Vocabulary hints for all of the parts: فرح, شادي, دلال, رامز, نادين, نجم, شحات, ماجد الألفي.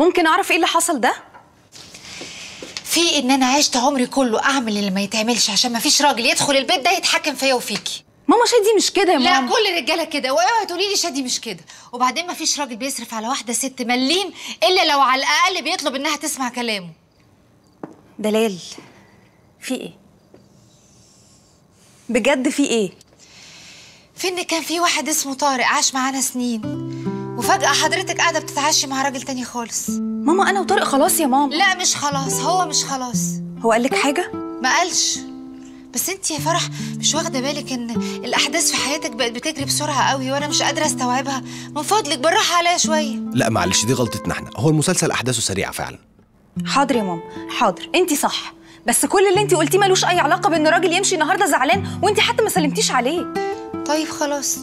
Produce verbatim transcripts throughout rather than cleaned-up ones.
ممكن اعرف ايه اللي حصل ده؟ في ان انا عشت عمري كله اعمل اللي ما يتعملش عشان ما فيش راجل يدخل البيت ده يتحكم فيا وفيكي. ماما شادي مش كده يا ماما. لا كل الرجاله كده، واوعي تقولي لي شادي مش كده. وبعدين ما فيش راجل بيصرف على واحده ست مليم الا لو على الاقل بيطلب انها تسمع كلامه. دلال في ايه؟ بجد في ايه؟ في ان كان في واحد اسمه طارق عاش معانا سنين، وفجأة حضرتك قاعدة بتتعشي مع راجل تاني خالص. ماما أنا وطارق خلاص يا ماما. لا مش خلاص، هو مش خلاص. هو قال لك حاجة؟ ما قالش. بس انت يا فرح مش واخدة بالك ان الأحداث في حياتك بقت بتجري بسرعة قوي وأنا مش قادرة أستوعبها، من فضلك بالراحة عليا شوية. لا معلش دي غلطتنا احنا، هو المسلسل أحداثه سريعة فعلا. حاضر يا ماما، حاضر، انت صح. بس كل اللي انت قلتيه ملوش أي علاقة بإن راجل يمشي النهاردة زعلان وانت حتى ما سلمتيش عليه. طيب خلاص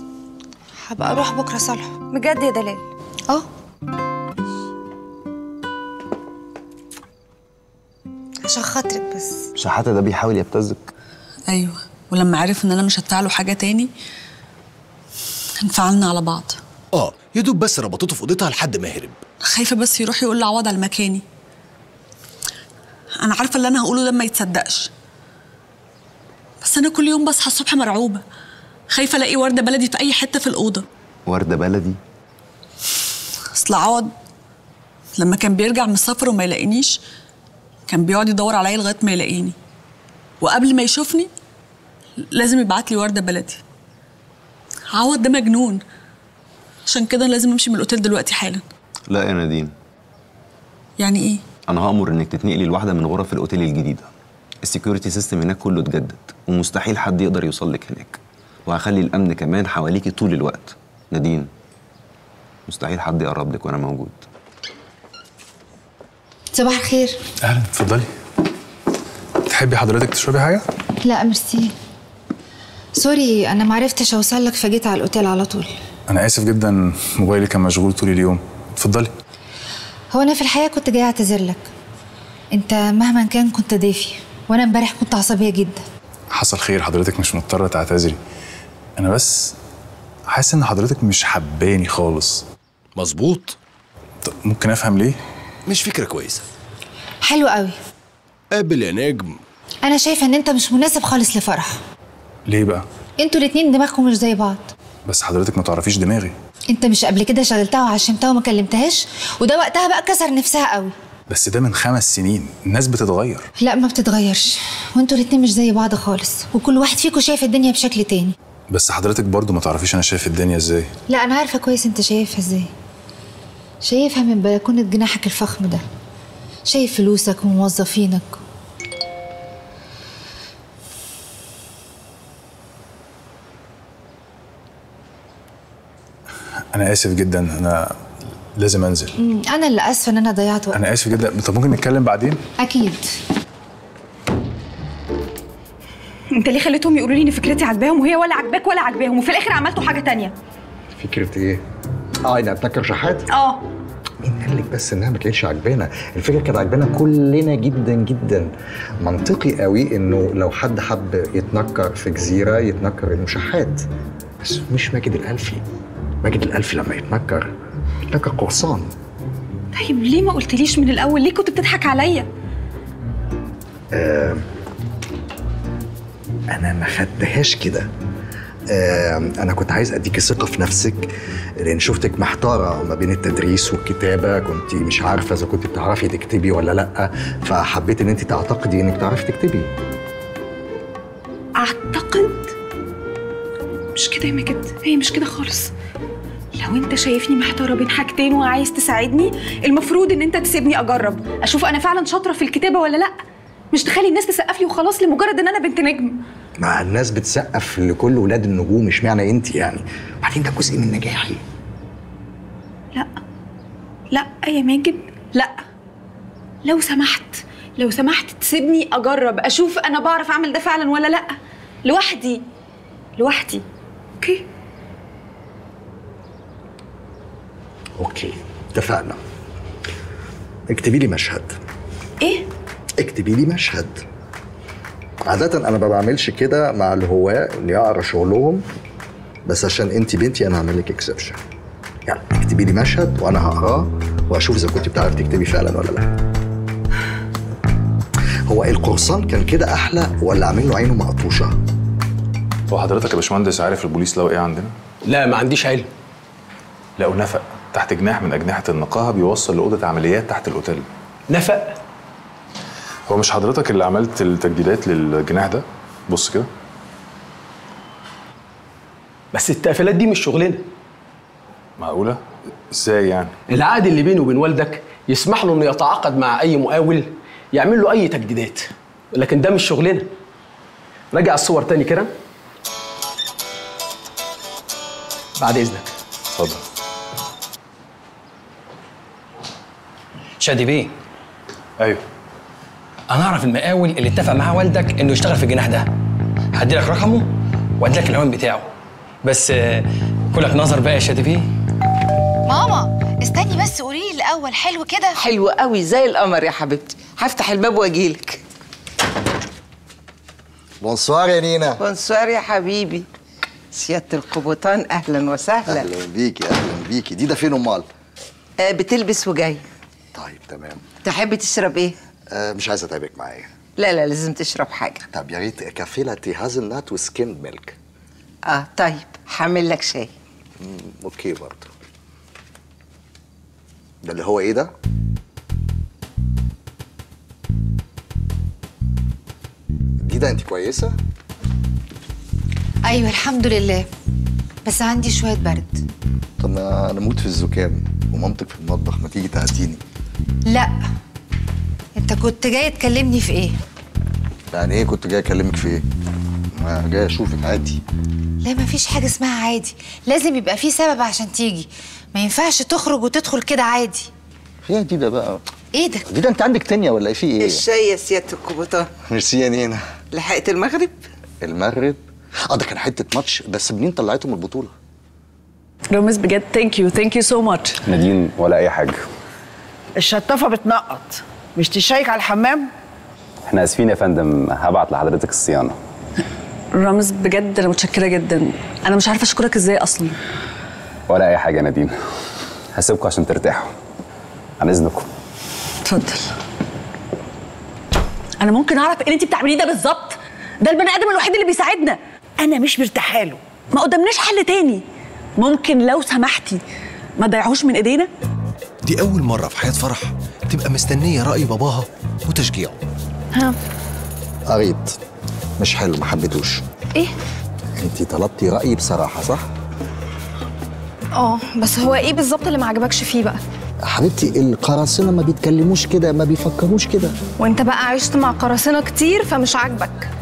هبقى اروح بكره صالحه. بجد يا دلال؟ اه عشان خاطرك بس. شحات ده بيحاول يبتزك. ايوه، ولما عرف ان انا مش هدفع له حاجه تاني انفعلنا على بعض. اه يا دوب بس ربطته في اوضتها لحد ما هرب. خايفه بس يروح يقول لعوض على مكاني. انا عارفه اللي انا هقوله ده ما يتصدقش، بس انا كل يوم بصحى الصبح مرعوبه، خايفه الاقي ورده بلدي في اي حته في الاوضه. ورده بلدي؟ اصل عوض لما كان بيرجع من السفر وما يلاقينيش كان بيقعد يدور عليا لغايه ما يلاقيني، وقبل ما يشوفني لازم يبعت لي ورده بلدي. عوض ده مجنون، عشان كده لازم امشي من الاوتيل دلوقتي حالا. لا يا نادين. يعني ايه؟ انا هامر انك تتنقلي لواحده من غرف الاوتيل الجديده. السكيورتي سيستم هناك كله اتجدد ومستحيل حد يقدر يوصل لك هناك، وهخلي الامن كمان حواليكي طول الوقت. نادين مستحيل حد يقرب لك وانا موجود. صباح الخير. اهلا، اتفضلي. تحبي حضرتك تشربي حاجه؟ لا ميرسي. سوري انا ما عرفتش اوصل لك فجيت على الاوتيل على طول. انا اسف جدا، موبايلي كان مشغول طول اليوم. اتفضلي. هو انا في الحقيقه كنت جايه اعتذر لك، انت مهما كان كنت دافي وانا امبارح كنت عصبيه جدا. حصل خير، حضرتك مش مضطره تعتذري. أنا بس حاسس إن حضرتك مش حباني خالص. مظبوط. طب ممكن أفهم ليه؟ مش فكرة كويسة. حلو قوي. قابل يا نجم. أنا شايفة إن أنت مش مناسب خالص لفرح. ليه بقى؟ أنتوا الاتنين دماغكم مش زي بعض. بس حضرتك ما تعرفيش دماغي. أنت مش قبل كده شغلتها وعشمتها وما كلمتهاش، وده وقتها بقى كسر نفسها قوي. بس ده من خمس سنين، الناس بتتغير. لا ما بتتغيرش، وأنتوا الاتنين مش زي بعض خالص، وكل واحد فيكم شايف الدنيا بشكل تاني. بس حضرتك برضو ما تعرفيش انا شايف الدنيا ازاي. لا انا عارفه كويس انت شايفها ازاي. شايفها من بلكونه جناحك الفخم ده، شايف فلوسك وموظفينك. انا اسف جدا، انا لازم انزل. امم انا اللي اسفه ان انا ضيعت وقت. انا اسف جدا. طب ممكن نتكلم بعدين؟ اكيد. انت ليه خليتهم يقولوا لي ان فكرتي عجباهم وهي ولا عجباك ولا عجباهم، وفي الاخر عملتوا حاجه تانية؟ فكره ايه؟ اه انا اتذكر شحات؟ اه. مين قال لك بس انها ما كانتش عجبانا؟ الفكره كانت عجبانا كلنا جدا جدا. منطقي قوي انه لو حد حب يتنكر في جزيره يتنكر انه شحات. بس مش ماجد الألفي. ماجد الألفي لما يتنكر يتنكر قرصان. طيب ليه ما قلتليش من الاول؟ ليه كنت بتضحك عليا؟ آه أنا ما خدتهاش كده. آه أنا كنت عايز أديكي ثقة في نفسك، لأن شفتك محتارة ما بين التدريس والكتابة، كنت مش عارفة إذا كنت بتعرفي تكتبي ولا لأ، فحبيت إن أنت تعتقدي إنك تعرفي تكتبي. أعتقد؟ مش كده يا ماجد، هي مش كده خالص. لو أنت شايفني محتارة بين حاجتين وعايز تساعدني، المفروض إن أنت تسيبني أجرب، أشوف أنا فعلاً شاطرة في الكتابة ولا لأ. مش تخلي الناس تسقف لي وخلاص لمجرد ان انا بنت نجم. مع الناس بتسقف لكل ولاد النجوم، مش معنى انت يعني. وبعدين ده جزء من نجاحي. لا لا يا ماجد، لا لو سمحت لو سمحت تسيبني اجرب اشوف انا بعرف اعمل ده فعلا ولا لا، لوحدي لوحدي. اوكي اوكي اتفقنا. اكتبي لي مشهد. ايه؟ اكتبي لي مشهد. عادة أنا ما بعملش كده مع الهواة اللي يقرا شغلهم، بس عشان أنت بنتي أنا هعمل لك اكسبشن. يلا. هتكتبي لي مشهد وانا هقراه واشوف اذا كنت بتعرفي تكتبي فعلا ولا لا. هو القرصان كان كده احلى ولا عامل له عينه مقطوشه؟ هو حضرتك يا باشمهندس عارف البوليس لو ايه عندنا؟ لا ما عنديش علم. لقوا نفق تحت جناح من اجنحه النقاهه بيوصل لاوضه عمليات تحت الاوتيل. نفق؟ هو مش حضرتك اللي عملت التجديدات للجناح ده؟ بص كده. بس التقفيلات دي مش شغلنا. معقوله؟ ازاي يعني؟ العقد اللي بينه وبين والدك يسمح له انه يتعاقد مع اي مقاول يعمل له اي تجديدات، لكن ده مش شغلنا. راجع الصور تاني كده بعد اذنك. اتفضل. شادي بيه. ايوه. انا اعرف المقاول اللي اتفق مع والدك انه يشتغل في الجناح ده. هدي لك رقمه وادي لك العنوان بتاعه. بس كلك نظر بقى يا شادي بيه. ماما استني بس قولي لي الاول. حلو كده؟ حلو قوي زي القمر يا حبيبتي. هفتح الباب واجيلك. بونسوار يا نينا. بونسوار يا حبيبي. سيادة القبطان اهلا وسهلا. اهلا بيكي اهلا بيكي. دي ده فين امال؟ آه بتلبس وجاي. طيب تمام. تحب تشرب ايه؟ آه مش عايزه اتعبك معايا. لا لا لازم تشرب حاجه. طب يا ريت كافيلاتي هازل نات وسكيند ميلك. اه طيب هعمل لك شاي. اوكي برضه. ده اللي هو ايه ده؟ دي ده انت كويسه؟ ايوه الحمد لله بس عندي شويه برد. طب ما انا اموت في الزكام ومامتك في المطبخ، ما تيجي تعزيني؟ لا انت كنت جاي تكلمني في ايه؟ يعني ايه كنت جاي اكلمك في ايه؟ ما جاي اشوفك عادي. لا ما فيش حاجه اسمها عادي، لازم يبقى في سبب عشان تيجي، ما ينفعش تخرج وتدخل كده عادي. فيها دي ده بقى ايه ده؟ دي ده انت عندك تانية ولا في ايه؟ الشاي يا سياده القبطان. ميرسي يا نينا. لحقت المغرب؟ المغرب؟ اه ده كان حته ماتش، بس منين طلعتهم البطوله؟ رامز بجد ثانك يو ثانك يو سو ماتش. نادين ولا اي حاجه. الشطافه بتنقط، مش تشيك على الحمام؟ احنا اسفين يا فندم، هبعت لحضرتك الصيانه. رامز بجد انا متشكره جدا، انا مش عارفه اشكرك ازاي اصلا. ولا اي حاجه يا نادين، هسيبكم عشان ترتاحوا. عن اذنكم. اتفضل. انا ممكن اعرف ايه اللي انت بتعمليه ده بالظبط؟ ده البني ادم الوحيد اللي بيساعدنا. انا مش مرتاحه له، ما قدامناش حل تاني. ممكن لو سمحتي ما تضيعوش من ايدينا؟ دي اول مره في حياه فرح تبقى مستنيه راي باباها وتشجيعه. ها قريت مش حلو، ما حبيتوش. ايه؟ انتي طلبتي رايي بصراحه صح؟ اه بس هو ايه بالظبط اللي ما عجبكش فيه بقى؟ حبيبتي القراصنه ما بيتكلموش كده، ما بيفكروش كده. وانت بقى عشت مع قراصنه كتير فمش عاجبك.